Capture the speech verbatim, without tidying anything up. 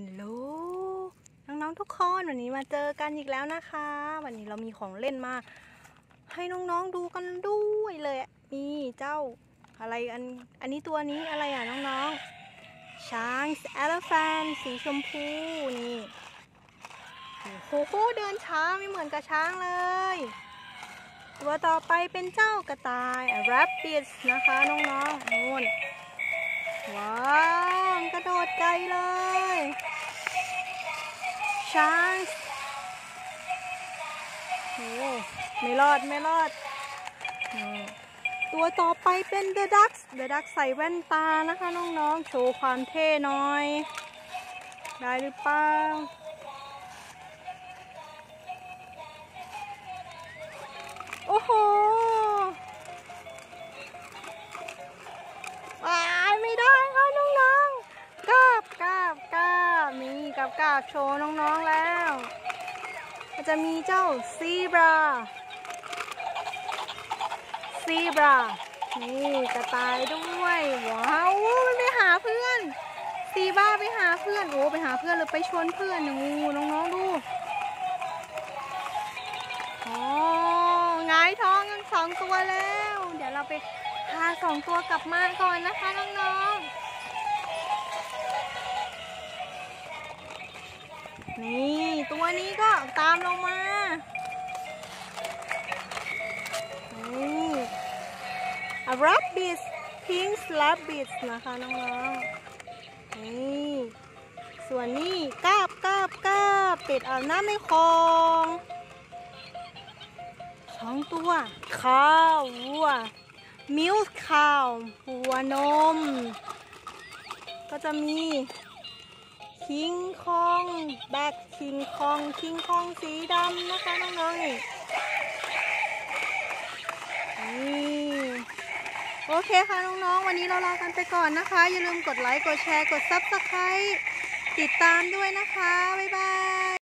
ฮัลโหลน้องๆทุกคนวันนี้มาเจอกันอีกแล้วนะคะวันนี้เรามีของเล่นมาให้น้องๆดูกันด้วยเลยมีเจ้าอะไรอันอันนี้ตัวนี้อะไรอ่ะน้องๆช้างเอลิแฟนสีชมพูนี่โอ้โหเดินช้าไม่เหมือนกับช้างเลยตัวต่อไปเป็นเจ้ากระต่ายแรบบิทนะคะน้องๆนู่นว้าวกระโดดไกลเลยช้างโอ้ไม่รอดไม่รอดตัวต่อไปเป็นเดอะดักเดอะดักใส่แว่นตานะคะน้องๆโชว์ความเท่หน่อยได้หรือเปล่าโอ้โหว้ายไม่ได้ค่ะน้องๆกราบกราบกราบมีกับกราบโชว์น้องๆแล้วจะมีเจ้าซีบราซีบรานี่กระต่ายด้วยว้าวมันไปหาเพื่อนซีบราไปหาเพื่อนโอ้ไปหาเพื่อนหรือไปชนเพื่อนงูน้องๆดูอ๋อท้องสองตัวแล้วเดี๋ยวเราไปพาสองตัวกลับมาก่อนนะคะน้องๆนี่ตัวนี้ก็ตามลงมานี่อะแรบบิทพิงค์แรบบิทนะคะน้องๆนี่ส่วนนี้กาบกาบกาบเป็ดอาบน้ำในคลองสองตัวข้าววัวมิลค์ข้าววัวนมก็จะมีคิงคองแบกคิงคองคิงคองสีดำนะคะน้องๆนี่โอเคค่ะน้องๆวันนี้เราลากันไปก่อนนะคะอย่าลืมกดไลค์กดแชร์กดซับสไครต์ติดตามด้วยนะคะบ๊ายบาย